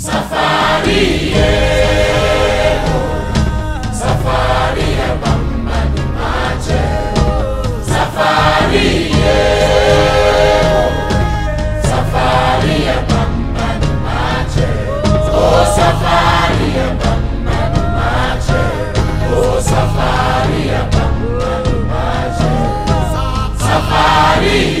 Safari Ya Bamba di Maceh, Safari Ya Bamba di Maceh, oh Safari Ya Bamba di Maceh, oh Safari Ya Bamba di Maceh, Safari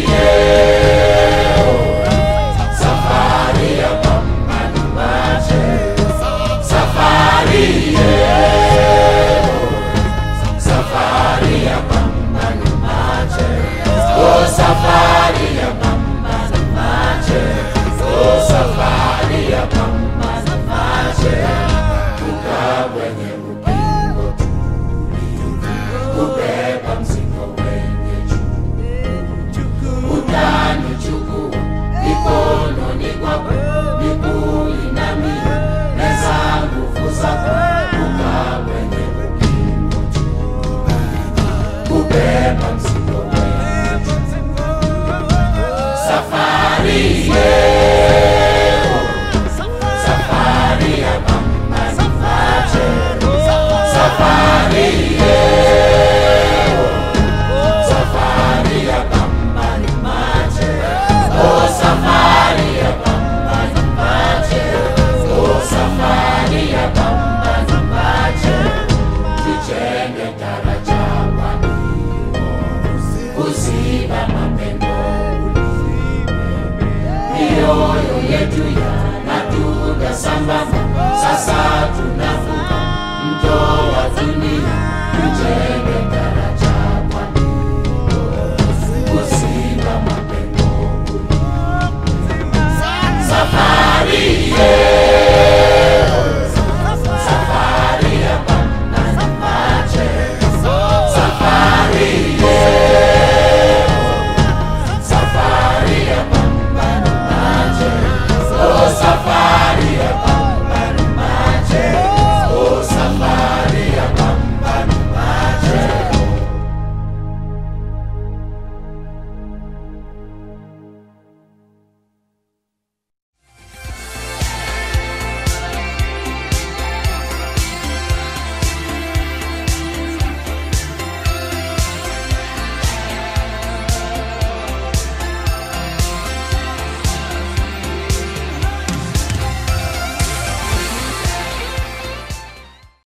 mioyo yetu yanadunda sambamba, sasa tunavuka mto wa dunia.